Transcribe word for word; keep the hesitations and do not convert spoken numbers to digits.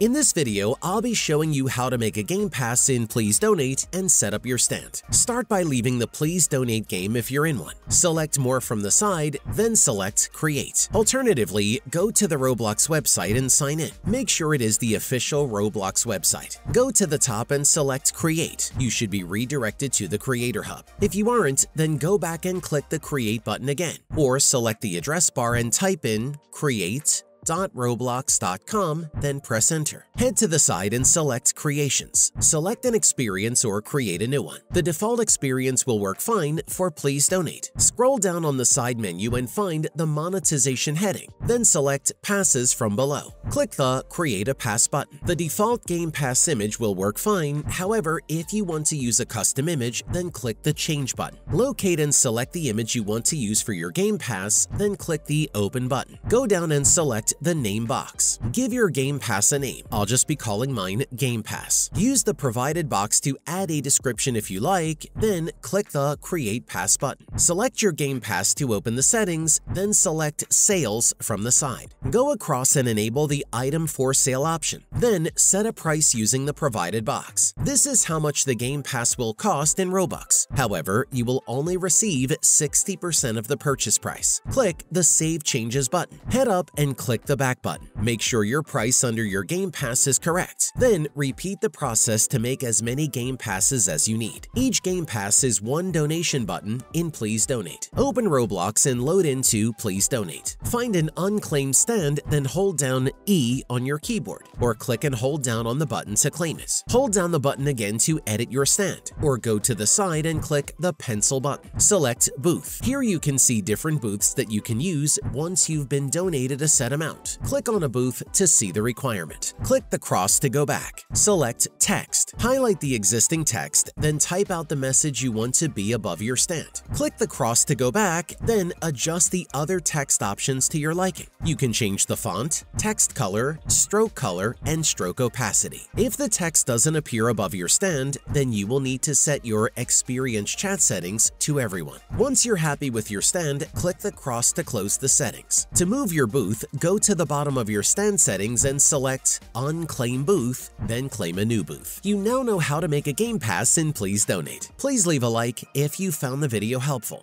In this video, I'll be showing you how to make a game pass in Pls Donate and set up your stand. Start by leaving the Pls Donate game if you're in one. Select More from the side, then select Create. Alternatively, go to the Roblox website and sign in. Make sure it is the official Roblox website. Go to the top and select Create. You should be redirected to the Creator Hub. If you aren't, then go back and click the Create button again, or select the address bar and type in Create dot roblox dot com, then press enter. Head to the side and select Creations. Select an experience or create a new one. The default experience will work fine for Pls Donate. Scroll down on the side menu and find the monetization heading, then select Passes from below. Click the Create a Pass button. The default Game Pass image will work fine, however, if you want to use a custom image, then click the Change button. Locate and select the image you want to use for your Game Pass, then click the Open button. Go down and select the name box. Give your Game Pass a name. I'll just be calling mine Game Pass. Use the provided box to add a description if you like, then click the Create Pass button. Select your Game Pass to open the settings, then select Sales from the side. Go across and enable the Item for Sale option, then set a price using the provided box. This is how much the Game Pass will cost in Robux. However, you will only receive sixty percent of the purchase price. Click the Save Changes button. Head up and click the back button. Make sure your price under your Game Pass is correct. Then repeat the process to make as many Game Passes as you need. Each Game Pass is one donation button in Pls Donate. Open Roblox and load into Pls Donate. Find an unclaimed stand, then hold down E on your keyboard, or click and hold down on the button to claim it. Hold down the button again to edit your stand, or go to the side and click the pencil button. Select Booth. Here you can see different booths that you can use once you've been donated a set amount. Out. Click on a booth to see the requirement. Click the cross to go back. Select Text. Highlight the existing text, then type out the message you want to be above your stand. Click the cross to go back, then adjust the other text options to your liking. You can change the font, text color, stroke color, and stroke opacity. If the text doesn't appear above your stand, then you will need to set your experience chat settings to everyone. Once you're happy with your stand, click the cross to close the settings. To move your booth, go Go to the bottom of your stand settings and select Unclaim Booth, then claim a new booth. You now know how to make a Game Pass in Pls Donate. Please leave a like if you found the video helpful.